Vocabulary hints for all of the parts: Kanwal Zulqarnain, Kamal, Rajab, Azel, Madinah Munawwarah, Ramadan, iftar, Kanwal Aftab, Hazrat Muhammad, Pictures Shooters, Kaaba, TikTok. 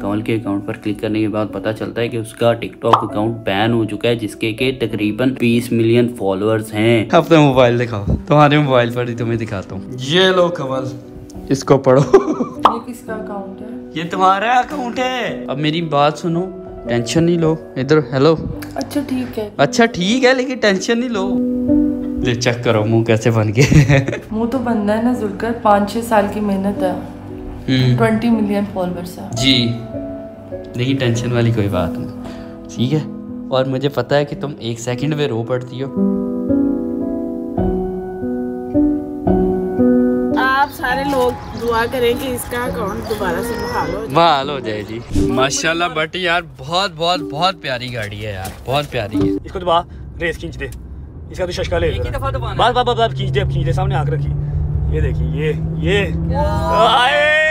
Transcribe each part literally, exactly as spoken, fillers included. कमल के अकाउंट पर क्लिक करने के बाद पता चलता है कि उसका टिकटॉक अकाउंट बैन हो चुका है, जिसके के तकरीबन बीस मिलियन फॉलोअर्स हैं। अपना मोबाइल दिखाओ, तुम्हारे मोबाइल पर ही तुम्हें दिखाता हूँ। ये लो कमल, इसको पढ़ो। ये किसका अकाउंट है? ये तुम्हारा अकाउंट है। अब मेरी बात सुनो, टेंशन नहीं लो। इधर हेलो। अच्छा ठीक है। अच्छा ठीक है, लेकिन टेंशन नहीं लो। ले चेक करो मुँह कैसे बन गए। मुँह तो बनना है ना जुलकर, पाँच छह साल की मेहनत है, ट्वेंटी मिलियन फॉलोअर्स है जी। लेकिन टेंशन वाली कोई बात नहीं, ठीक है। और मुझे पता है कि तुम एक सेकंड में रो पड़ती हो। आप सारे लोग दुआ करें कि इसका अकाउंट दोबारा से बहाल हो बहाल हो जाए जी। माशाल्लाह बटी यार, बहुत बहुत बहुत प्यारी गाड़ी है यार, बहुत प्यारी है। इसको दोबारा रेस खींच दे, इसका तो शशका ले बस बस बस खींच दे, अब खींच दे, सामने आंख रखी। ये देखिए ये ये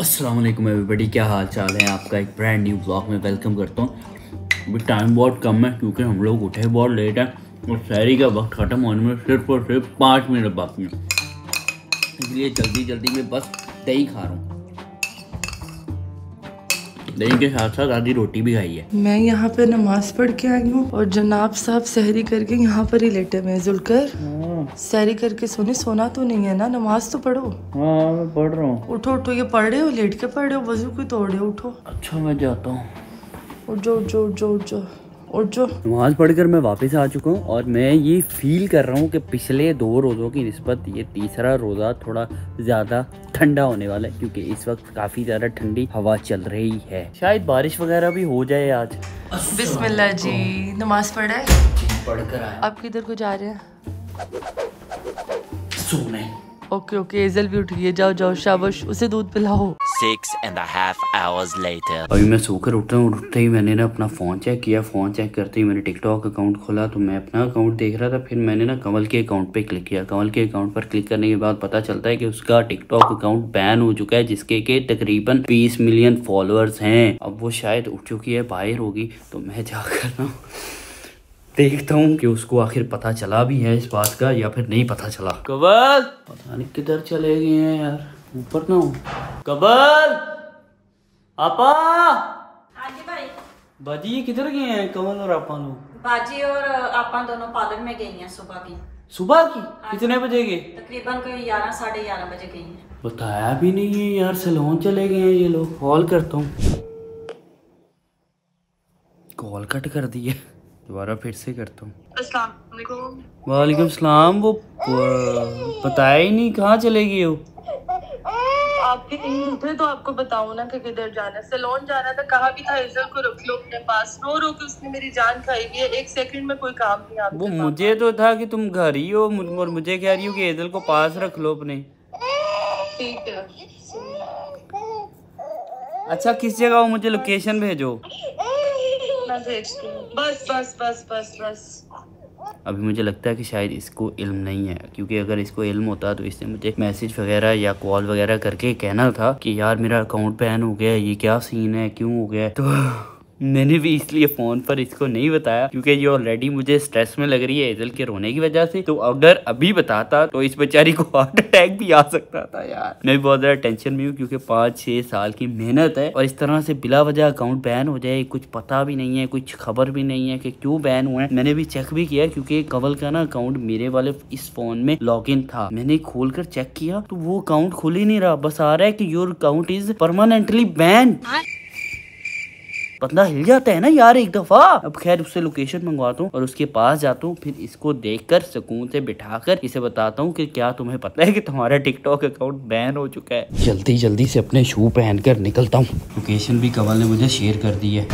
अस्सलाम वालेकुम एवरीबॉडी, क्या हाल चाल है आपका। एक ब्रांड न्यू ब्लॉग में वेलकम करता हूँ। टाइम बहुत कम है क्योंकि हम लोग उठे बहुत लेट है और शहरी का वक्त ख़त्म होने में सिर्फ और सिर्फ पाँच मिनट बाकी हैं, इसलिए जल्दी जल्दी मैं बस दही खा रहा हूँ। दही के साथ साथ आधी रोटी भी खाई है। मैं यहाँ पर नमाज पढ़ के आई हूँ और जनाब साहब शहरी करके यहाँ पर ही लेटे हुए हैं। जुलकर सैरी करके सोने सोना तो नहीं है ना, नमाज तो पढ़ो। हाँ मैं पढ़ रहा हूँ। उठो उठो, ये पढ़ रहे हो, लेट के पढ़ रहे हो, वजू कोई तोड़ रहे हो। उठो। अच्छा मैं जाता हूँ। उठ जाओ उठ जाओ उठ जाओ उठ जाओ उठ जाओ। नमाज पढ़कर मैं वापस आ चुका हूँ और मैं ये फील कर रहा हूँ कि पिछले दो रोज़ों की निस्बत ये तीसरा रोज़ा थोड़ा ज़्यादा ठंडा होने वाला है, क्योंकि इस वक्त काफ़ी ज़्यादा ठंडी हवा चल रही है। शायद बारिश वगैरह भी हो जाए आज। बिस्मिल्लाह जी, नमाज पढ़ रहा है, पढ़कर आया। आप किधर को जा रहे हैं? ओके ओके, एजल भी उठ गई है, जाओ जाओ शाबाश, उसे दूध पिलाओ। Six and a half hours later. अभी मैं सोकर उठा हूँ, उठते ही मैंने ना अपना फ़ोन चेक किया। फ़ोन चेक करते ही मैंने टिकटॉक अकाउंट खोला तो मैं अपना अकाउंट देख रहा था। फिर मैंने ना कंवल के अकाउंट पे क्लिक किया। कंवल के अकाउंट पर क्लिक करने के बाद पता चलता है कि उसका टिकटॉक अकाउंट बैन हो चुका है, जिसके के तकरीबन बीस मिलियन फॉलोअर्स हैं। अब वो शायद उठ चुकी है, बाहर होगी, तो मैं जाकर ना देखता हूँ कि उसको आखिर पता चला भी है इस बात का या फिर नहीं पता चला। कमल पता नहीं किधर चले गए हैं यार, ऊपर ना हूँ। कमल आपा भाई बाजी, ये किधर गए हैं कमल और आपा लोग? बाजी और आपा दोनों पार्लर में गई हैं सुबह की। सुबह की कितने बजे गए? तकरीबन कोई ग्यारह साढ़े ग्यारह बजे गई हैं। बताया भी नहीं है यार, सैलून चले गए हैं ये लोग। कॉल करता हूँ, कॉल कट कर दी है, दोबारा फिर से करता हूँ। वालेकुम सलाम। वो बताया ही नहीं कहाँ चले गए हो। आपके थे तो आपको बताओ ना कि किधर जाना, सैलून जाना था। कहा भी था एजल को रख लो अपने पास, रो रो के उसने मेरी जान खाई है। एक सेकंड में कोई काम नहीं आपके वो पास। मुझे तो था कि तुम घर ही हो और मुझे कह रही हो कि एजल को पास रख लो अपने। ठीक है अच्छा, किस जगह हो, मुझे लोकेशन भेजो। बस बस बस बस बस। अभी मुझे लगता है कि शायद इसको इल्म नहीं है, क्योंकि अगर इसको इल्म होता तो इसने मुझे एक मैसेज वगैरह या कॉल वगैरह करके कहना था कि यार मेरा अकाउंट बैन हो गया, ये क्या सीन है, क्यों हो गया। तो मैंने भी इसलिए फ़ोन पर इसको नहीं बताया क्योंकि ये ऑलरेडी मुझे स्ट्रेस में लग रही है एजल के रोने की वजह से। तो अगर अभी बताता तो इस बेचारी को हार्ट अटैक भी आ सकता था यार। मैं भी बहुत ज़्यादा टेंशन में हूँ क्योंकि पाँच छः साल की मेहनत है और इस तरह से बिला वजह अकाउंट बैन हो जाए, कुछ पता भी नहीं है, कुछ खबर भी नहीं है कि क्यों बैन हुआ है। मैंने भी चेक भी किया क्योंकि कंवल का ना अकाउंट मेरे वाले इस फ़ोन में लॉग इन था। मैंने खोल कर चेक किया तो वो अकाउंट खुल ही नहीं रहा, बस आ रहा है कि your account is permanently ban. बंदा हिल जाता है ना यार एक दफा। अब खैर उससे लोकेशन मंगवाता हूँ और उसके पास जाता हूँ, फिर इसको देखकर सुकून से बिठाकर इसे बताता हूँ कि क्या तुम्हें पता है कि तुम्हारा टिकटॉक अकाउंट बैन हो चुका है। जल्दी जल्दी से अपने शू पहनकर निकलता हूँ। लोकेशन भी कंवल ने मुझे शेयर कर दी है।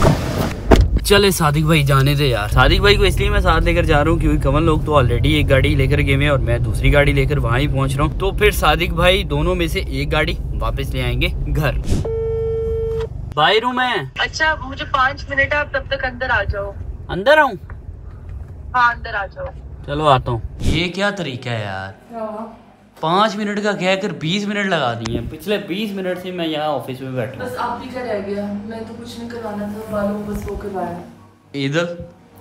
चले सादिक भाई जाने दे यार। सादिक भाई को इसलिए मैं साथ लेकर जा रहा हूँ क्योंकि कंवल लोग तो ऑलरेडी एक गाड़ी लेकर गए हैं और मैं दूसरी गाड़ी लेकर वहाँ ही पहुँच रहा हूँ। तो फिर सादिक भाई दोनों में से एक गाड़ी वापस ले आएंगे घर। भाई रूम है। अच्छा मुझे पाँच मिनट है, आप तब तक अंदर आ जाओ। अंदर आऊँ? हाँ अंदर आ जाओ। चलो आता हूँ। ये क्या तरीका है यार, पाँच मिनट का कहकर बीस मिनट लगा दिए। पिछले बीस मिनट से मैं यहाँ ऑफिस में बैठा हूँ। बस आप ही क्या रह गया, मैं तो कुछ नहीं करवाना था, बालों बस वो करवाया। इधर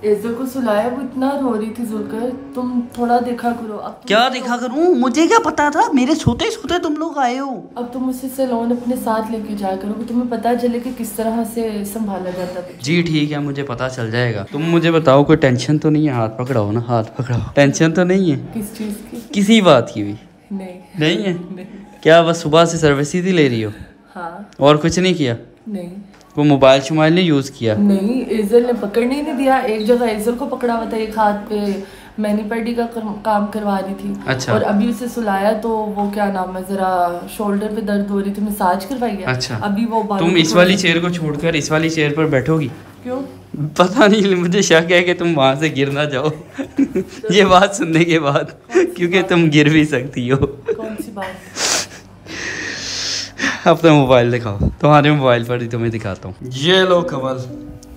एजल को सुलाया, वो इतना रो रही थी जुलकर, तुम थोड़ा देखा करो। अब क्या देखा करूं, मुझे क्या पता था, मेरे सोते सोते तुम लोग आए हो। अब तुम उसे सैलून अपने साथ लेके जाया करो, वो तुम्हें पता चले कि किस तरह से संभाला जाता है। जी ठीक है, मुझे पता चल जाएगा। तुम मुझे बताओ कोई टेंशन तो नहीं है? हाथ पकड़ाओ ना, हाथ पकड़ाओ। टेंशन तो नहीं है किस चीज की? किसी बात की भी नहीं। नहीं है क्या? बस सुबह से सर्विस ही ले रही हो? हाँ। और कुछ नहीं किया? नहीं। वो मोबाइल शोबाइल ने यूज किया? नहीं, एजल ने पकड़ने ही नहीं दिया। एक जगह एजल को पकड़ा हुआ था, एक हाथ पे मैनी पैडी का कर, काम करवा रही थी। अच्छा। और अभी उसे सुलाया तो वो क्या नाम है, जरा शोल्डर पे दर्द हो रही थी, मसाज करवाई है। अच्छा। अभी वो तुम इस वाली चेयर को छोड़कर इस वाली चेयर पर बैठोगी? क्यों? पता नहीं, मुझे शक है कि तुम वहाँ से गिर ना जाओ ये बात सुनने के बाद, क्योंकि तुम गिर भी सकती हो। कौन सी बात? अपना मोबाइल दिखाओ, तुम्हारे मोबाइल पर ही तुम्हें दिखाता हूँ। ये लो कमल,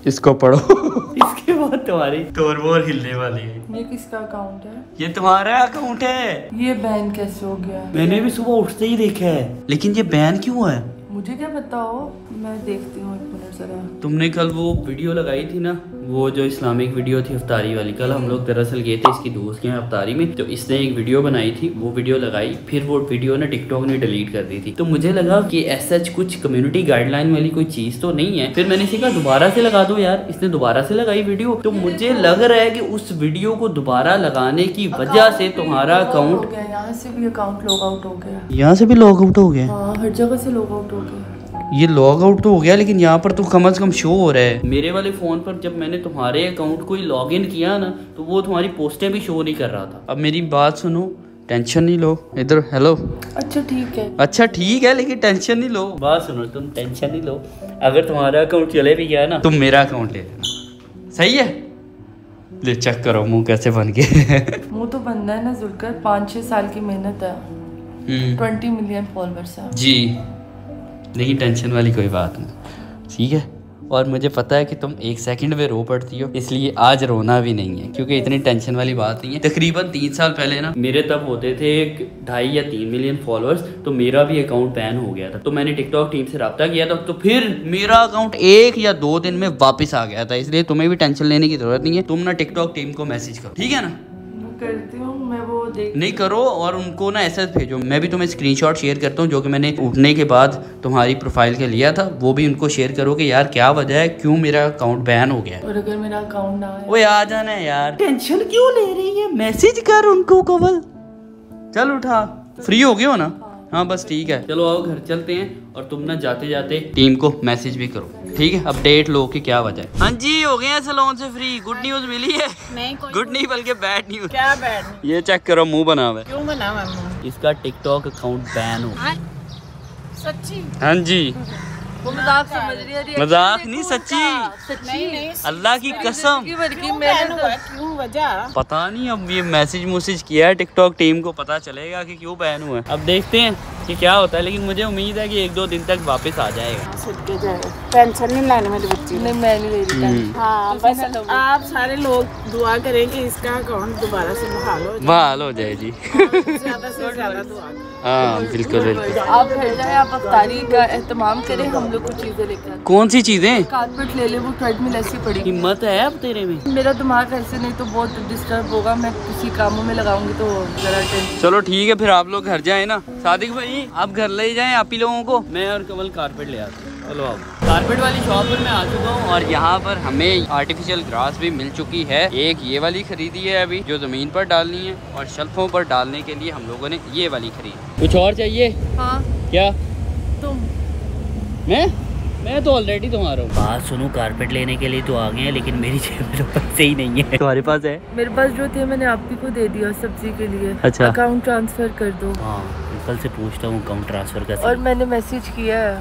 इसको पढ़ो इसके बाद तुम्हारी तोरमोर हिलने वाली है। ये किसका अकाउंट है? ये तुम्हारा अकाउंट है। ये बैन कैसे हो गया? मैंने भी सुबह उठते ही देखा है, लेकिन ये बैन क्यों है? मुझे क्या पता हो, मैं देखती हूँ एक मिनट जरा। तुमने कल वो वीडियो लगाई थी ना, वो जो इस्लामिक वीडियो थी अफ्तारी वाली, कल हम लोग दरअसल गए थे इसकी दोस्त के यहाँ अफ्तारी में, तो इसने एक वीडियो बनाई थी, वो वीडियो लगाई, फिर वो वीडियो ने टिकटॉक ने डिलीट कर दी थी। तो मुझे लगा कि ऐसा कुछ कम्युनिटी गाइडलाइन वाली कोई चीज़ तो नहीं है, फिर मैंने सीखा दोबारा से लगा दो यार, इसने दोबारा से लगाई वीडियो। तो मुझे लग रहा है कि उस वीडियो को दोबारा लगाने की वजह से तुम्हारा अकाउंट यहाँ से भी अकाउंट लॉग आउट हो गया। यहाँ से भी लॉग आउट हो गया? हर जगह से लॉग आउट हो गया। ये लॉग आउट तो हो गया, लेकिन यहाँ पर तो कम से कम शो हो रहा है। मेरे वाले फ़ोन पर जब मैंने तुम्हारे अकाउंट को ही लॉग इन किया ना, तो वो तुम्हारी पोस्टें भी शो नहीं कर रहा था। अब मेरी बात सुनो, टेंशन नहीं लो। इधर हेलो। अच्छा ठीक है। अच्छा ठीक है, लेकिन टेंशन नहीं लो। बात सुनो, तुम टेंशन नहीं लो, अगर तुम्हारा अकाउंट चले भी गया ना, तुम मेरा अकाउंट ले लेना, सही है? ले चेक करो मुँह कैसे बन गए मुँह तो बनना है ना जुलकर, पाँच छः साल की मेहनत है, ट्वेंटी मिलियन फॉलोअर्स है। जी, लेकिन टेंशन वाली कोई बात नहीं, ठीक है? और मुझे पता है कि तुम एक सेकंड में रो पड़ती हो, इसलिए आज रोना भी नहीं है, क्योंकि इतनी टेंशन वाली बात नहीं है। तकरीबन तीन साल पहले ना, मेरे तब होते थे ढाई या तीन मिलियन फॉलोअर्स, तो मेरा भी अकाउंट बैन हो गया था। तो मैंने टिकटॉक टीम से रब्ता किया था, तो फिर मेरा अकाउंट एक या दो दिन में वापस आ गया था। इसलिए तुम्हें भी टेंशन लेने की जरूरत नहीं है। तुम ना टिकटॉक टीम को मैसेज करो, ठीक है ना? करती हूँ मैं, वो देख नहीं करो, और उनको ना ऐसा भेजो। मैं भी तुम्हें स्क्रीनशॉट शेयर करता हूँ जो कि मैंने उठने के बाद तुम्हारी प्रोफाइल का लिया था, वो भी उनको शेयर करो कि यार क्या वजह है, क्यों मेरा अकाउंट बैन हो गया। और अगर मेरा अकाउंट ना आया, ओए आ जाना यार, टेंशन क्यों ले रही है? मैसेज कर उनको। कवल चल उठा, फ्री हो गए हो ना? हाँ बस ठीक है, चलो आओ घर चलते हैं। और तुम ना जाते जाते टीम को मैसेज भी करो, ठीक है? अपडेट लो कि क्या वजह है। हाँ जी, हो गए हैं सैलून से फ्री। गुड न्यूज़ मिली है? नहीं, गुड नहीं बल्कि बैड न्यूज़। क्या बैड न्यूज़? ये चेक करो, मुंह बना हुआ है। क्यों बना हुआ है मुंह? इसका टिकटॉक अकाउंट बैन हो। सच्ची? हाँ जी। वो मजाक समझ रही है? मजाक नहीं, सच्ची, अल्लाह की कसम। क्यों वजह पता नहीं, अब ये मैसेज मुसेज किया है टिकटॉक टीम को, पता चलेगा कि क्यों बैन हुआ है। अब देखते हैं कि क्या होता है, लेकिन मुझे उम्मीद है कि एक दो दिन तक वापस आ जाएगा। टेंशन नहीं लाने मेरे बच्चे, नहीं मैं नहीं ले रही। हाँ बस आप सारे लोग दुआ करें कि इसका अकाउंट दोबारा से बहाल हो, बहाल हो जाए जी, ज्यादा से ज्यादा दुआ। हाँ बिल्कुल बिल्कुल, आप घर जाए, आप अफ्तारी का एहतमाम करें, हम लोग कुछ चीजें लेकर। कौन सी चीजें? कारपेट ले ले, वो ट्रेडमिल ऐसी पड़ी। हिम्मत है अब तेरे में? मेरा दिमाग ऐसे नहीं तो बहुत डिस्टर्ब होगा, मैं किसी कामों में लगाऊंगी तो जरा। चलो ठीक है, फिर आप लोग घर जाए ना। सादिक भाई आप घर ले जाए आप ही लोगों को, मैं और कमल कारपेट ले आते हैं। चलो आप कारपेट वाली शॉप पर मैं आ चुका हूँ, और यहाँ पर हमें आर्टिफिशियल ग्रास भी मिल चुकी है। एक ये वाली खरीदी है अभी, जो ज़मीन पर डालनी है, और शेल्फों पर डालने के लिए हम लोगों ने ये वाली खरीदी। कुछ और चाहिए? हाँ। क्या तुम? मैं मैं तो ऑलरेडी तुम्हारा हूँ। बात सुनो, कारपेट लेने के लिए तो आ गए हैं, लेकिन मेरी जेब में तो पैसे ही नहीं है। तुम्हारे पास है? मेरे पास जो थे मैंने आप ही को दे दिया सब्जी के लिए। अच्छा, अकाउंट ट्रांसफर कर दो। हाँ कल से पूछता हूँ अकाउंट ट्रांसफर का। और मैंने मैसेज किया है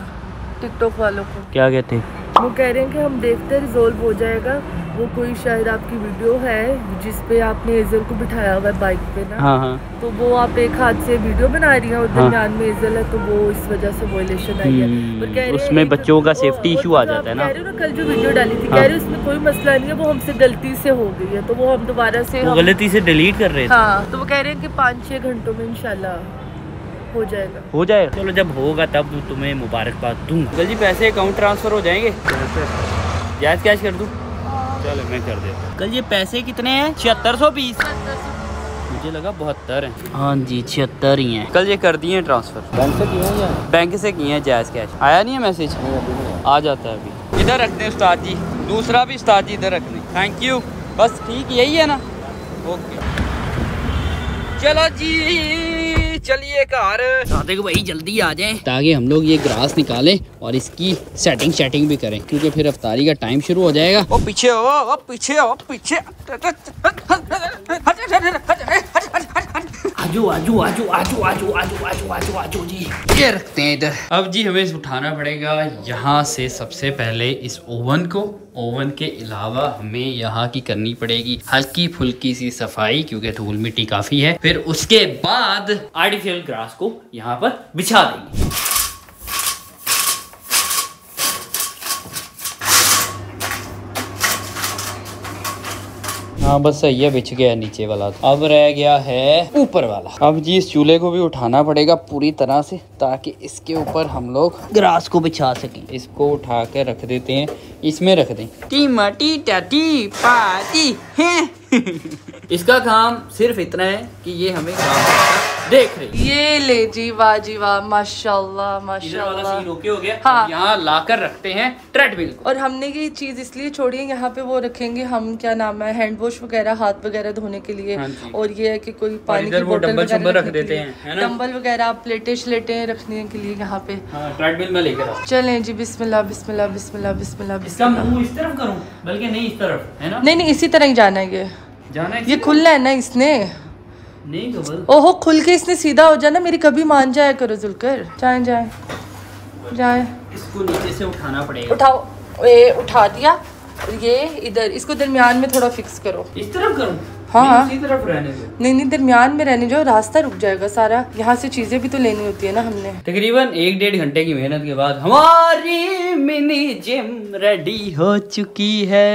टिकटॉक वालों को। क्या कहते हैं? वो कह रहे हैं कि हम देखते रिजोल्व हो जाएगा। वो कोई शायद आपकी वीडियो है जिसपे आपने एजल को बिठाया हुआ है बाइक पे ना। हाँ हाँ। तो वो आप एक हाथ से वीडियो बना रही हैं और दरमियान में एजल है, तो वो इस वजह से वॉयलेशन आई है। उसमें बच्चों का सेफ्टी इशू आ जाता है ना। कह रहे हो कल जो वीडियो डाली थी, कह रहे उसमें कोई मसला नहीं है, वो हमसे गलती से हो गई है, तो वो हम दोबारा से गलती से डिलीट कर रहे हैं। हाँ, तो वो कह रहे हैं कि पाँच छः घंटों में इंशाल्लाह हो जाएगा। हो जाएगा, चलो जब होगा तब तुम्हें मुबारकबाद दूंगा। जल्दी पैसे अकाउंट ट्रांसफर हो जाएंगे, कैश कैश कर दूँ? चलो मैं कर देता। कल ये पैसे कितने हैं? छिहत्तर सौ बीस। मुझे लगा बहत्तर है। हाँ जी छिहत्तर ही है। कल ये कर दिए हैं ट्रांसफर। बैंक से किए हैं? बैंक से किए हैं जायज़ कैश। आया नहीं है मैसेज? आ जाता है अभी। इधर रख दें उस्ताद जी, दूसरा भी उस्ताद जी इधर रख दें। Thank you. बस ठीक यही है ना? ओके चलो जी चलिए घर। राधे को भाई जल्दी आ जाए ताकि हम लोग ये ग्रास निकालें और इसकी सेटिंग सेटिंग भी करें क्योंकि फिर अफ्तारी का टाइम शुरू हो जाएगा। ओ पीछे हो, ओ पीछे हो, पीछे आजू आजू आजू आजू आजू आजू आजू आजू आजू जी ये रखते हैं इधर। अब जी हमें उठाना पड़ेगा यहाँ से सबसे पहले इस ओवन को। ओवन के अलावा हमें यहाँ की करनी पड़ेगी हल्की फुल्की सी सफाई क्योंकि धूल मिट्टी काफी है। फिर उसके बाद आर्टिफिशियल ग्रास को यहाँ पर बिछा देंगे। हाँ बस सही है, बिछ गया नीचे वाला। अब रह गया है ऊपर वाला। अब जी इस चूल्हे को भी उठाना पड़ेगा पूरी तरह से ताकि इसके ऊपर हम लोग ग्रास को बिछा सकें। इसको उठा के रख देते हैं, इसमें रख दें। टीमटी टाटी पाती है। इसका काम सिर्फ इतना है कि ये हमें काम देख रही। ये ले जी वाह जी वाह माशाल्लाह माशाल्लाह। सीन ओके हो गया। हाँ। यहाँ लाकर रखते हैं ट्रेडमिल को। और हमने ये चीज इसलिए छोड़ी है यहाँ पे, वो रखेंगे हम क्या नाम है हैंड वॉश वगैरह हाथ वगैरह धोने के लिए। हाँ और ये है कि कोई पानी की बोतल रख देते हैं, डम्बल वगैरह प्लेटे श्लेटे रखने के लिए यहाँ पे ट्रेडमिल में लेकर। चले जी बिस्मिल्लाह बिस्मिल्लाह बिस्मिल्लाह बिस्मिल्लाह बिस्मिल्लाह। इस तरफ करूँ बल्कि नहीं, इस तरफ है ना? नहीं नहीं इसी तरह ही जाना है। ये जाना है ये खुला है ना? इसने नहीं कबल। ओहो खुल के इसने सीधा हो जाना। मेरी कभी मान जाया करो जुलकर। जाए जाए जाए। इसको नीचे से उठाना पड़ेगा। उठाओ। ए, उठा दिया। ये इधर इसको दरमियान में थोड़ा फिक्स करो। इस तरफ करूं? हाँ इसी तरफ रहने दो। नहीं नहीं दरमियान में रहने जो, रास्ता रुक जाएगा सारा। यहाँ से चीजें भी तो लेनी होती है ना हमने। तकरीबन एक डेढ़ घंटे की मेहनत के बाद हमारी मिनी जिम रेडी हो चुकी है।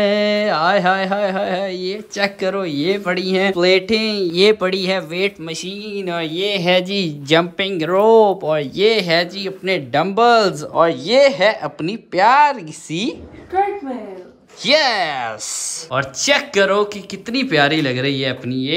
हाय हाय हाय हाय। ये चेक करो, ये पड़ी है प्लेटें, ये पड़ी है वेट मशीन, और ये है जी जंपिंग रोप, और ये है जी अपने डम्बल्स, और ये है अपनी प्यार सी ट्रेडमिल। Yes yes! और चेक करो कि कितनी प्यारी लग रही है अपनी ये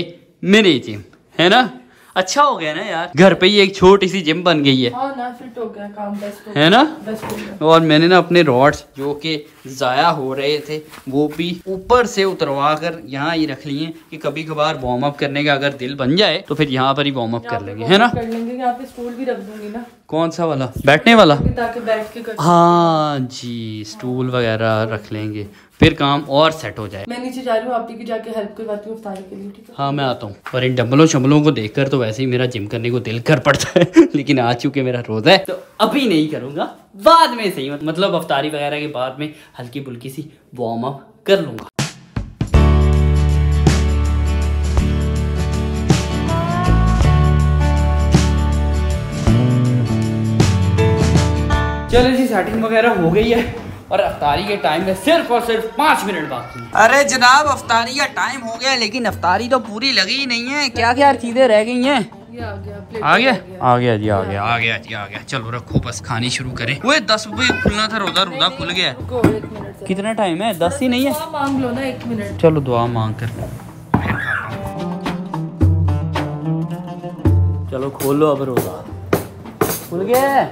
मिनी जिम, है ना? अच्छा हो गया ना यार, घर पे ही एक छोटी सी जिम बन गई है। हाँ ना, फिट हो गया काम, बेस्ट हो गया, है ना? बेस्ट हो गया। और मैंने ना अपने रॉड्स जो कि ज़ाया हो रहे थे वो भी ऊपर से उतरवा कर यहाँ ही रख लिए कि कभी कभार वार्म अप करने का अगर दिल बन जाए तो फिर यहाँ पर ही वार्म अप कर लेंगे, है ना? कर लेंगे। यहाँ पे स्टूल भी रख दूंगी ना। कौन सा वाला? बैठने वाला? ताकि बैठ के कर। हाँ जी स्टूल वगैरह रख लेंगे, फिर काम और सेट हो जाए। मैं नीचे जा रही हूँ, आप भी जाके हेल्प करवाती हूँ इफ्तारी के लिए, ठीक है? हाँ मैं आता हूँ। और इन डम्बलों शम्बलों को देखकर तो वैसे ही मेरा जिम करने को दिल कर पड़ता है लेकिन आज चूंकि मेरा रोजा है तो अभी नहीं करूँगा, बाद में सही, मतलब अफ्तारी वगैरह के बाद में हल्की फुल्की सी वार्म अप कर लूँगा। चलो जी सेटिंग वगैरह हो गई है और अफ्तारी के टाइम में सिर्फ और सिर्फ पाँच मिनट बाकी। अरे जनाब अफ्तारी का टाइम हो गया लेकिन अफ्तारी तो पूरी लगी ही नहीं है। क्या क्या चीज़ें रह गई हैं? आ गया आ गया आ गया जी आ गया आ गया जी आ गया। चलो रखो बस, खानी शुरू करें। वो दस बजे खुलना था रोजा, रोजा खुल गया। कितना टाइम है? दस ही नहीं है। दुआ मांग लो ना एक मिनट। चलो दुआ मांग कर। चलो खोलो अब, रोजा खुल गया।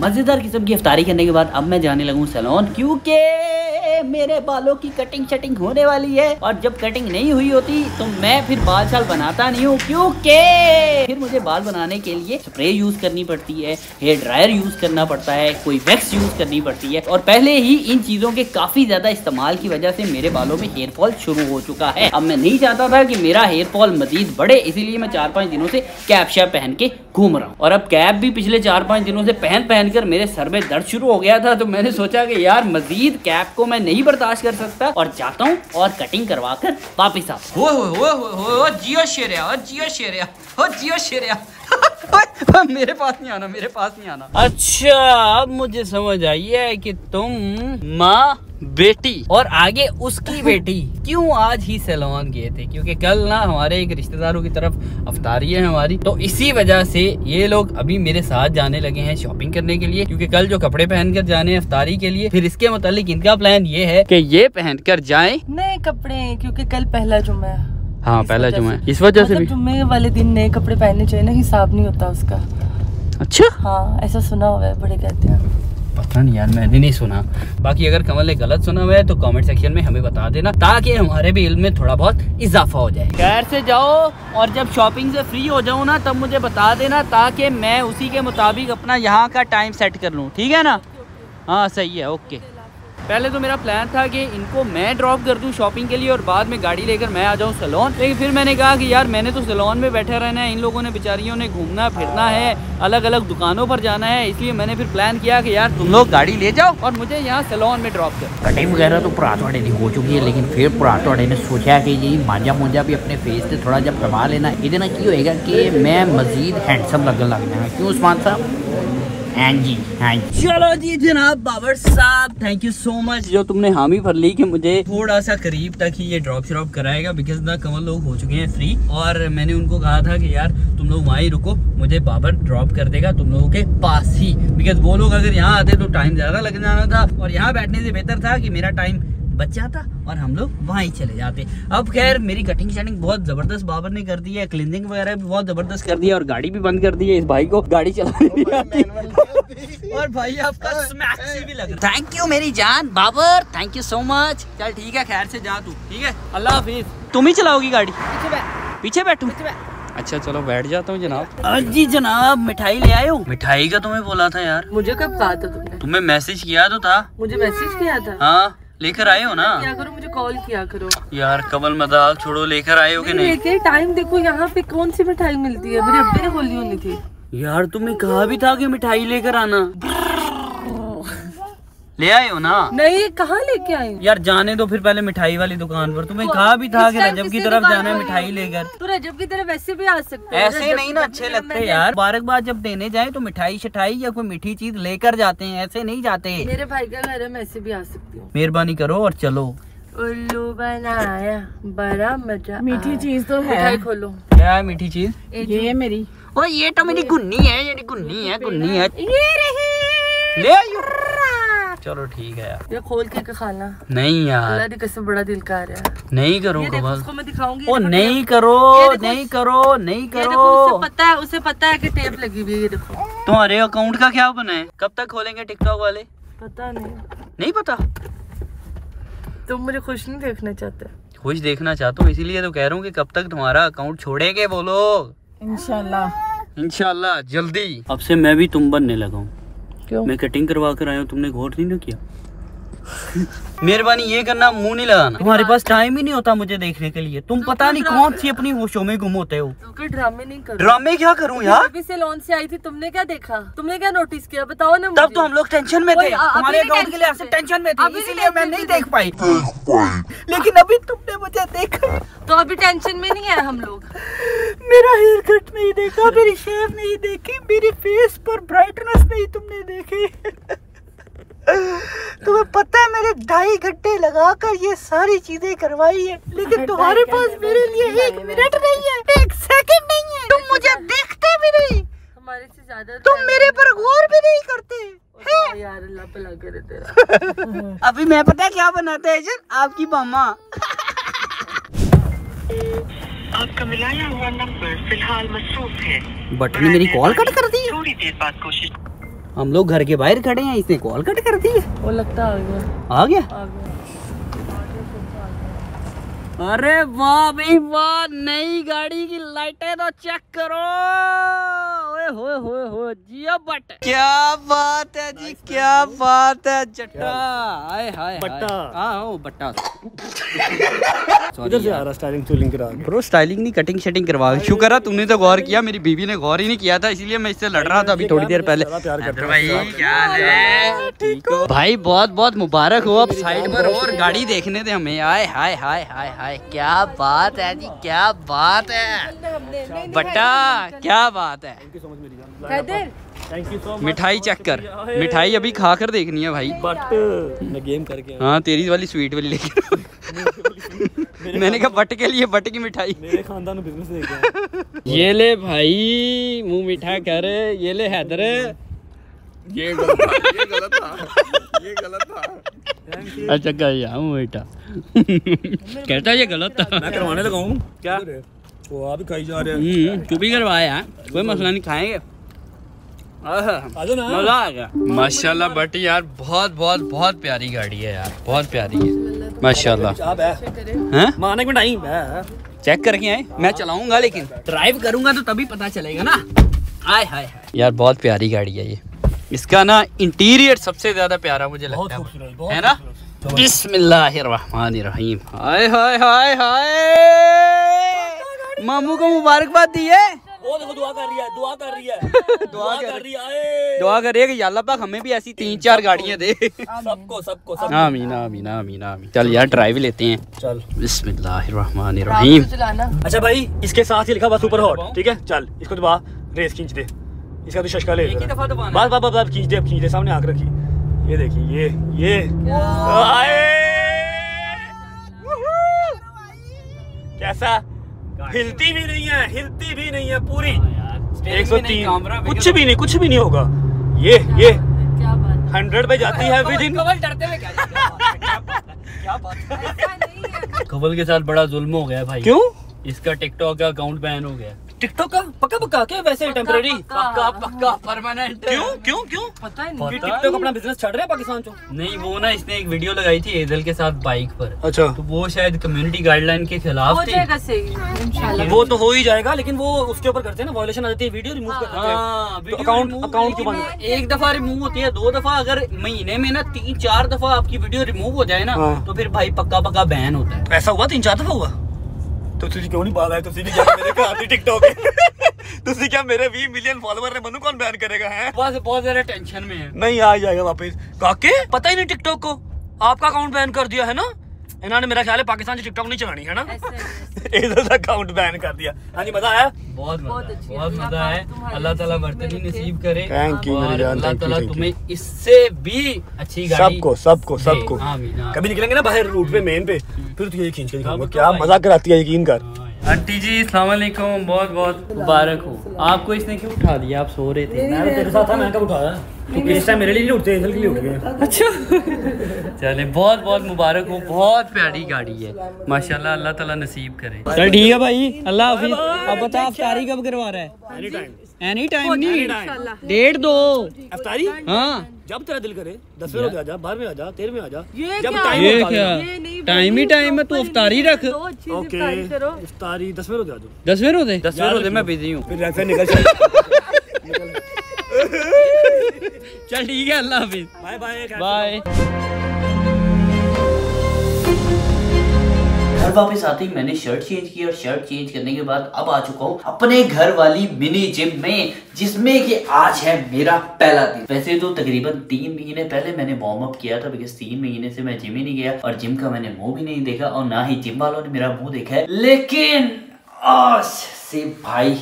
मज़ेदार किस्म की इफ्तारी करने के बाद अब मैं जाने लगूँ सैलून क्योंकि मेरे बालों की कटिंग शटिंग होने वाली है। और जब कटिंग नहीं हुई होती तो मैं फिर बाल शाल बनाता नहीं हूँ क्योंकि फिर मुझे बाल बनाने के लिए स्प्रे यूज़ करनी पड़ती है, हेयर ड्रायर यूज़ करना पड़ता है, कोई वैक्स यूज़ करनी पड़ती है। और पहले ही इन चीज़ों के काफ़ी ज़्यादा इस्तेमाल की वजह से मेरे बालों में हेयर फॉल शुरू हो चुका है। अब मैं नहीं चाहता था कि मेरा हेयर फॉल मज़ीद बढ़े, इसीलिए मैं चार पाँच दिनों से कैप शैप पहन के घूम रहा हूँ। और अब कैप भी पिछले चार पाँच दिनों से पहन पहन कर मेरे सर में दर्द शुरू हो गया था, तो मैंने सोचा कि यार मज़ीद कैप को मैं नहीं बर्दाश्त कर सकता और जाता हूँ और कटिंग करवा कर वापिस आता हूँ। ओ हो हो हो जियो शेरिया, ओ जियो शेरिया, ओ जियो शेरिया। मेरे पास नहीं आना, मेरे पास नहीं आना। अच्छा अब मुझे समझ आई है कि तुम माँ बेटी और आगे उसकी बेटी क्यों आज ही सैलून गए थे, क्योंकि कल ना हमारे एक रिश्तेदारों की तरफ अफ्तारी है हमारी, तो इसी वजह से ये लोग अभी मेरे साथ जाने लगे हैं शॉपिंग करने के लिए, क्योंकि कल जो कपड़े पहनकर जाने हैं अफ्तारी के लिए। फिर इसके मतलब इनका प्लान ये है कि ये पहनकर जाएं नए कपड़े, क्योंकि कल पहला जुम्मा है। हाँ पहला जुम्मा है, इस वजह से जुम्मे वाले दिन नए कपड़े पहनने चाहिए ना, हिसाब नहीं होता उसका। अच्छा हाँ ऐसा सुना हुआ है, बड़े कहते हैं, पता नहीं यार मैंने नहीं सुना। बाकी अगर कमल ने गलत सुना हुआ है तो कमेंट सेक्शन में हमें बता देना, ताकि हमारे भी इल्म में थोड़ा बहुत इजाफा हो जाए। घर से जाओ और जब शॉपिंग से फ्री हो जाऊँ ना तब मुझे बता देना, ताकि मैं उसी के मुताबिक अपना यहाँ का टाइम सेट कर लूँ, ठीक है ना। हाँ सही है, ओके। पहले तो मेरा प्लान था कि इनको मैं ड्रॉप कर दूं शॉपिंग के लिए और बाद में गाड़ी लेकर मैं आ जाऊं सैलून, लेकिन फिर मैंने कहा कि यार मैंने तो सैलून में बैठे रहना है, इन लोगों ने बेचारियों ने घूमना फिरना है, अलग अलग दुकानों पर जाना है, इसलिए मैंने फिर प्लान किया कि यार तुम लोग गाड़ी ले जाओ और मुझे यहाँ सैलून में ड्रॉप कर। कटिंग वगैरह तो पुरातवाड़े की हो चुकी है, लेकिन फिर पुरातवाड़े ने सोचा कि ये मांझा मूंझा भी अपने फेस से थोड़ा जब कमा लेना, इधर ना क्यों होएगा कि मैं मजीद हैंडसम लगने लगना, क्यों उस्मान साहब। हाँ जी हाँ जी, चलो जी जनाब बाबर साहब, थैंक यू सो मच जो तुमने हामी भर ली कि मुझे थोड़ा सा करीब तक ही ये ड्रॉप श्रॉप कराएगा, बिकॉज ना कमल लोग हो चुके हैं फ्री और मैंने उनको कहा था कि यार तुम लोग वहाँ ही रुको, मुझे बाबर ड्रॉप कर देगा तुम लोगों के पास ही, बिकॉज वो लोग अगर यहाँ आते तो टाइम ज़्यादा लग जाना था और यहाँ बैठने से बेहतर था कि मेरा टाइम बच जाता और हम लोग वहाँ ही चले जाते। अब खैर मेरी कटिंग शटिंग बहुत ज़बरदस्त बाबर ने कर दी है, क्लीनिंग वगैरह भी बहुत ज़बरदस्त कर दी है और गाड़ी भी बंद कर दी है, इस भाई को गाड़ी चलाने नहीं आती। और भाई आपका स्मैक्सी भी लग रहा है। थैंक यू मेरी जान Babar, thank you so much. चल ठीक है, खैर से जा तू, ठीक है, अल्लाह हाफिज़। तुम ही चलाओगी गाड़ी, पीछे बैठू? अच्छा चलो बैठ जाता हूँ जनाब। आज जी जनाब मिठाई ले आयो। मिठाई का तुम्हें बोला था यार, मुझे कब कहा था तुमने? तुम्हें मैसेज किया तो था। मुझे मैसेज किया था? हाँ लेकर आए हो ना। क्या करो, मुझे कॉल किया करो यार। कमल मजाक छोड़ो, लेकर आए हो कि नहीं? लेके टाइम देखो, यहाँ पे कौन सी मिठाई मिलती है, मेरे अब्बे ने बोली होनी थी यार। तुमने कहा भी था कि मिठाई लेकर आना, ले आए हो ना? नहीं, कहाँ लेके आए यार? जाने दो फिर, पहले मिठाई वाली दुकान पर। तुम्हें कहा भी था कि रजब की तरफ जाना है मिठाई लेकर। तो रजब की तरफ ऐसे भी आ सकते हैं, ऐसे नहीं ना अच्छे लगते यार। मुबारकबाद जब देने जाए तो मिठाई शठाई या कोई मीठी चीज लेकर जाते हैं, ऐसे नहीं जाते। मेरे भाई का घर है, मैं ऐसे भी आ सकती हूँ। मेहरबानी करो और चलो। उल्लू बनाया बड़ा मजा, मीठी चीज तो है। खोलो क्या मीठी चीज? ये मेरी, और ये तो मेरी गुन्नी है, ये गुन्नी है, गुन्नी है, ये रही। चलो ठीक है यार, ये खोल के खाना। नहीं यार अल्लाह की कसम, बड़ा दिल का आ रहा है। नहीं करो कमल, उसको मैं दिखाऊंगी। ओ नहीं करो, नहीं करो, नहीं करो। उसे पता है, उसे पता है कि टेप लगी हुई है। ये देखो तुम्हारे अकाउंट का क्या बना है, कब तक खोलेंगे टिकटॉक वाले? पता नहीं, नहीं पता। तुम मुझे खुश नहीं देखना चाहते? खुश देखना चाहता हूँ, इसीलिए तो कह रहा हूँ कि कब तक तुम्हारा अकाउंट छोड़ेंगे वो लोग। इंशाल्लाह इंशाल्लाह जल्दी। अब से मैं भी तुम बनने लगा हूँ। क्यों? मैं कटिंग करवा कर आया हूँ, तुमने गौर नहीं ना किया। मेहरबानी ये करना, मुंह नहीं लगाना। तुम्हारे पास टाइम ही नहीं होता मुझे देखने के लिए, तुम तो पता नहीं कौन सी अपनी होशों में गुम होते हो। तो ड्रामे नहीं करो। ड्रामे क्या करूँ यार? अभी सैलून से आई थी, तुमने क्या देखा, तुमने क्या नोटिस किया, बताओ ना। तब तो हम लोग टेंशन में थे, हमारे अकाउंट के लिए ऐसे टेंशन में थे, इसीलिए मैं नहीं देख पाई। लेकिन अभी तुमने मुझे देखा तो अभी टेंशन में नहीं है हम लोग। मेरा हेयर कट नहीं देखा, मेरी शेव नहीं देखी, मेरे फेस पर ब्राइटनेस नहीं तुमने देखी। तुम्हें पता है मैंने ढाई घंटे लगाकर ये सारी चीजें करवाई है, लेकिन तुम्हारे पास मेरे लिए एक मिनट नहीं है, एक सेकंड नहीं है। तुम मुझे देखते भी नहीं, हमारे से ज्यादा तुम मेरे पर गौर भी नहीं करते है? यार अल्लाह भला करे तेरा। अभी मैं पता क्या बनाता है एजन, आपकी मामा। आपका मिलाया हुआ नंबर फिलहाल मसरूफ है। बट ने मेरी कॉल कट कर दी है। थोड़ी देर बाद कोशिश। हम लोग घर के बाहर खड़े हैं, इसने कॉल कट कर दी है। वो लगता आ गया। आ गया? आ गया। अरे वाह भाई वाह, नई गाड़ी की लाइटें तो चेक करो। ओए होए होए होए जिया बट, क्या बात है जी, क्या बात है जट्टा। हाय हाय बट्टा। हां बट्टा। इधर से आ रहा, स्टाइलिंग चूलिंग करा ब्रो। स्टाइलिंग नहीं, कटिंग शटिंग करवा। शुक्र है तुमने तो गौर किया, मेरी बीवी ने गौर ही नहीं किया था, इसलिए मैं इससे लड़ रहा था अभी थोड़ी देर पहले। भाई बहुत बहुत मुबारक हो, आप साइड पर और गाड़ी देखने थे हमें। हाय हाय हाय हाय हाय क्या बात है जी, क्या बात है बट्टा, क्या बात है। Thank you so much. मिठाई चेक कर, मिठाई अभी खा कर देखनी है भाई। बट मैं गेम करके हाँ तेरी वाली स्वीट वाली लेके मैंने कहा बट के लिए बट की मिठाई। मेरे खानदान में बिजनेस देखा है। ये ले भाई मुंह मीठा कर, ये ले हैदर। ये गलत था, ये गलत था, ये गलत था। अच्छा गया मुंह मीठा कहता ये गलत था। मैं करवाने लगा हूँ क्या? वो आप खाई जा रहे हैं। तू भी करवाया है, कोई मसला नहीं, खाएंगे। मजा आ गया माशाल्लाह। बट यार बहुत बहुत बहुत प्यारी गाड़ी है यार, बहुत प्यारी है माशाल्लाह। माने में टाइम है, चेक करके आए। मैं चलाऊंगा लेकिन ड्राइव करूंगा तो तभी पता चलेगा ना। हाय हाय यार बहुत प्यारी गाड़ी है ये। इसका ना इंटीरियर सबसे ज्यादा प्यारा मुझे लगता है, है ना। बिस्मिल्लाहिर्रहमानिर्रहीम। हाय हाय हाय हाय, मामू को मुबारकबाद दी है। वो देखो दुआ कर रही है, दुआ कर रही है दुआ कर रही है दुआ कर रही है कि या अल्लाह पाक हमें भी ऐसी तीन चार गाड़ियाँ दे सबको सबको। आमीन आमीन आमीन आमीन। चल यार ड्राइव लेते हैं, चल। बिस्मिल्लाहिर्रहमानिर्रहीम। अच्छा भाई इसके साथ ही लिखा हुआ सुपर हॉट, ठीक है। चल इसको दबा, रेस खींच दे, इसका तो शशका ले, बस बस बस खींच दे, खींच दे। सामने आंख रखी, ये देखिए ये ये कैसा हिलती भी नहीं है, हिलती भी नहीं है पूरी। एक सौ तीन कुछ भी नहीं, कुछ भी नहीं होगा। ये ये हंड्रेड पे जाती है एवरी दिन। कमल के साथ बड़ा जुल्म हो गया भाई। क्यों? इसका टिकटॉक का अकाउंट बैन हो गया। टिकटॉक का पक्का पक्का क्या? वैसे टेम्परेरी पक्का पक्का, परमानेंट। क्यों क्यों क्यों? पता है नहीं, टिकटॉक अपना बिजनेस छड़ रहा है पाकिस्तान चो। नहीं वो ना इसने एक वीडियो लगाई थी एजल के साथ बाइक पर। अच्छा तो वो शायद कम्युनिटी गाइडलाइन के खिलाफ थी। इंशाल्लाह वो तो हो ही जाएगा, लेकिन वो उसके ऊपर करते हैं ना, वायलेशन आ जाती है, वीडियो रिमूव करते हैं। अकाउंट अकाउंट क्यों बंद? एक दफा रिमूव होती है, दो दफा, अगर महीने में ना तीन चार दफा आपकी वीडियो रिमूव हो जाए ना तो फिर भाई पक्का पक्का बैन होता है। ऐसा हुआ तीन चार दफा हुआ तो तुझे क्यों नहीं बात है? तुझे भी क्या मेरे का आती टिकटॉक है? तुझे क्या मेरे बीस मिलियन फॉलोवर ने मनु कौन बैन करेगा? हैं बस बहुत ज़्यादा टेंशन में है। नहीं आ जाएगा वापस काके, पता ही नहीं टिकटॉक को आपका अकाउंट बैन कर दिया है ना इन्होंने। मेरा ख्याल है पाकिस्तान से टिकटॉक नहीं चलानी है ना, इधर से अकाउंट बैन कर दिया। हाँ जी मजा आया, बहुत बहुत मजा आया। अल्लाह ताला बरकत नसीब करे। थैंक यू मेरी जान, अल्लाह ताला तुम्हें इससे भी अच्छी गाड़ी सबको सबको सबको। कभी निकलेंगे ना बाहर रूट पे मेन पे, फिर तुझे खींच के दिखाऊंगा। क्या मजा कराती है, यकीन कर। आंटी जी अस्सलाम वालेकुम, बहुत बहुत मुबारक हो आपको। इसने क्यों उठा दिया? आप सो रहे थे। मैं तेरे साथ था, मैं कब उठाया? तू इस टाइम मेरे लिए नहीं उठते, इधर के लिए उठ गए। अच्छा चले, बहुत बहुत मुबारक हो। बहुत प्यारी गाड़ी है माशाल्लाह, अल्लाह ताला नसीब करे। चल ठीक है भाई, अल्लाह हाफिज़। अब बता इफ्तारी कब करवा रहा है? एनी टाइम नहीं, डेढ़ दो इफ्तारी। हाँ जब तेरा दिल करे, दस बजे आ जा, बारह बजे आ जा, तेरह बजे आ जा, जब टाइम हो जा। टाइम ही टाइम है, तू इफ्तारी रख। ओके इफ्तारी दस बजे आ जाओ। दस बजे रोजे दस बजे रोजे मैं बिजी हूं, फिर ऐसे निकल चल ठीक है, अल्लाह हाफिज, बाय बाय बाय। घर वापस आते ही मैंने शर्ट चेंज की और शर्ट चेंज करने के बाद अब आ चुका हूँ अपने घर वाली मिनी जिम में, जिसमें कि आज है मेरा पहला दिन। वैसे तो तकरीबन तीन महीने पहले मैंने वार्म अप किया था, बिकॉज तीन महीने से मैं जिम ही नहीं गया और जिम का मैंने मुंह भी नहीं देखा और ना ही जिम वालों ने मेरा मुंह देखा है। लेकिन आज से भाई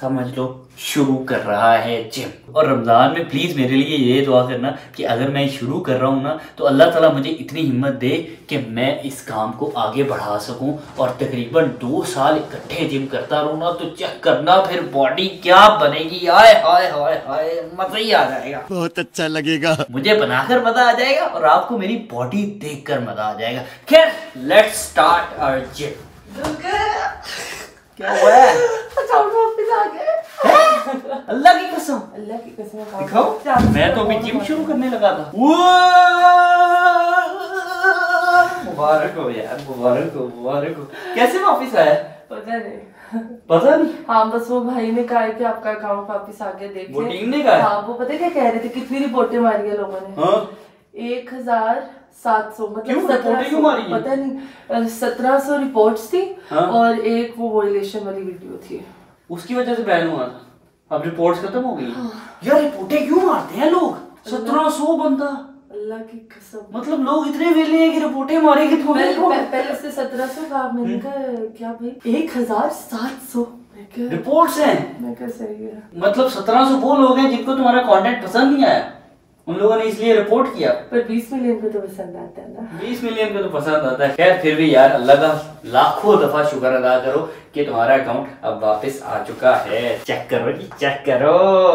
समझ लो शुरू कर रहा है जिम। और रमज़ान में प्लीज़ मेरे लिए ये दुआ करना कि अगर मैं शुरू कर रहा हूँ ना तो अल्लाह ताला मुझे इतनी हिम्मत दे कि मैं इस काम को आगे बढ़ा सकूँ। और तकरीबन दो साल इकट्ठे जिम करता रहूँ ना, तो चेक करना फिर बॉडी क्या बनेगी। आए हाय हाय हाय, मज़ा ही आ जाएगा, बहुत अच्छा लगेगा। मुझे बनाकर मज़ा आ जाएगा और आपको मेरी बॉडी देख कर मज़ा आ जाएगा। खैर लेट्स स्टार्ट आवर जिम। क्या हुआ है? अल्लाह की कसम, अल्लाह की कसम दिखाओ। मैं तो अभी जिम शुरू करने लगा था। मुबारक हो यार, मुबारक हो मुबारक हो। कैसे वापस आया? पता नहीं, पता नहीं। हाँ बस वो भाई ने कहा कि आपका अकाउंट वापस आ गया, देखिए। वो टीम ने कहा? हाँ वो पता क्या कह रहे थे, कितनी रिपोर्टें मारी है लोगों ने। हाँ? एक हजार सात सौ मतलब सत्रह सौ, पता नहीं सत्रह सौ रिपोर्ट थी। और एक वो वॉयलेशन वाली वीडियो थी, उसकी वजह से बैन हुआ था। अब रिपोर्ट्स खत्म हो गई। हाँ। यार रिपोर्टें क्यों मारते हैं लोग? सत्रह सौ बंदा, अल्लाह की कसम। मतलब लोग इतने वेले हैं कि रिपोर्टें मारेंगे। पहले से सत्रह सौ का मैंने कहा क्या भाई एक हजार सात सौ रिपोर्ट्स हैं। सही है। मतलब सत्रह सौ वो लोग हैं जिनको तुम्हारा कंटेंट पसंद नहीं आया, उन लोगों ने इसलिए रिपोर्ट किया। पर बीस मिलियन को तो पसंद आता है ना, बीस मिलियन को तो पसंद आता है। खैर फिर भी यार अल्लाह का लाखों दफा शुक्र अदा करो कि तुम्हारा अकाउंट अब वापस आ चुका है। चेक करो जी, चेक करो,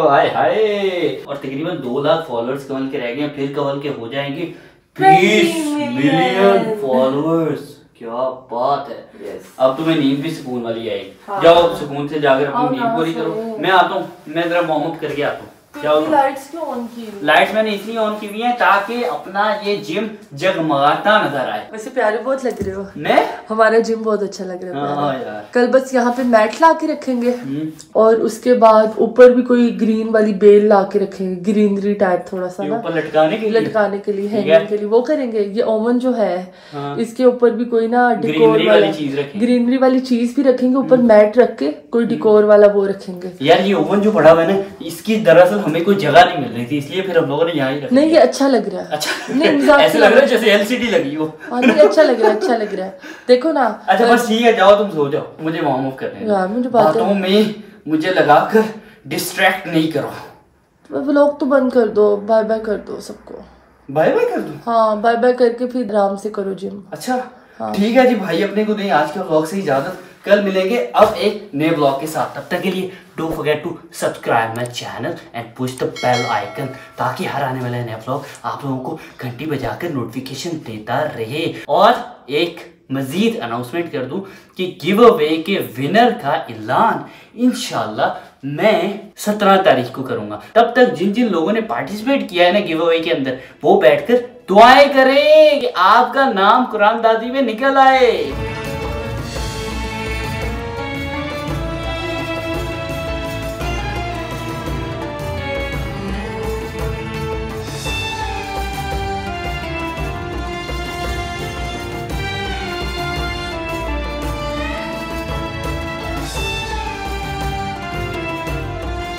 हाय हाय। और तकरीबन दो लाख फॉलोअर्स कमल के रह गए, फिर कमल के हो जाएंगे बीस मिलियन फॉलोअर्स। क्या बात है। yes. अब तुम्हें नींद भी सुकून वाली आएगी। हाँ। जाओ सुकून से जाकर अपनी नींद पूरी करो। मैं आता हूँ, मैं जरा वार्म अप करके आता हूँ। लाइट्स क्यों ऑन की? लाइट्स मैंने इसलिए ऑन की हुई है ताकि अपना ये जिम जगमगाता नजर आए। वैसे प्यारे बहुत लग रहे हो। मैं? हमारा जिम बहुत अच्छा लग रहा है। हाँ यार। कल बस यहाँ पे मैट ला के रखेंगे और उसके बाद ऊपर भी कोई ग्रीन वाली बेल ला के रखेंगे, ग्रीनरी टाइप थोड़ा सा ना, लटकाने के लिए, लटकाने के लिए, हैंगिंग के लिए वो करेंगे। ये ओवन जो है इसके ऊपर भी कोई ना डिकोर वाली चीज रखेंगे, ग्रीनरी वाली चीज भी रखेंगे, ऊपर मैट रख के कोई डिकोर वाला वो रखेंगे। यार ये ओवन जो पड़ा हुआ है ना, इसकी दरअसल हमें कोई जगह नहीं मिल रही थी, इसलिए फिर हम लोगों ने यहाँ ही रखा। नहीं ये अच्छा लग रहा है। अच्छा नहीं, ऐसे लग रहा है जैसे एलसीडी लगी हो। नहीं अच्छा लग रहा है, अच्छा लग रहा है, देखो ना। अच्छा बस ठीक है, जाओ तुम सो जाओ, मुझे वार्म अप करने दो। मुझे बातों में मुझे लगाकर डिस्ट्रैक्ट नहीं करो। व्लॉग तो बंद कर दो, बाय बाय कर दो सबको। बाय बाय कर दो? हाँ बाय बाय करके फिर आराम से करो जिम। अच्छा ठीक है जी भाई, अपने को नहीं आज के व्लॉग से इजाजत, कल मिलेंगे अब एक नए ब्लॉग के साथ। तब तक के लिए don't forget to subscribe my channel and push the bell icon, ताकि हर आने वाला नया ब्लॉग आप लोगों को घंटी बजाकर नोटिफिकेशन देता रहे। और एक मजीद अनाउंसमेंट कर दूं कि गिव अवे के विनर का ऐलान इंशाल्लाह मैं सत्रह तारीख को करूंगा। तब तक जिन जिन लोगों ने पार्टिसिपेट किया है ना गिव अवे के अंदर, वो बैठकर दुआएं करें कि आपका नाम कुरान दादी में निकल आए।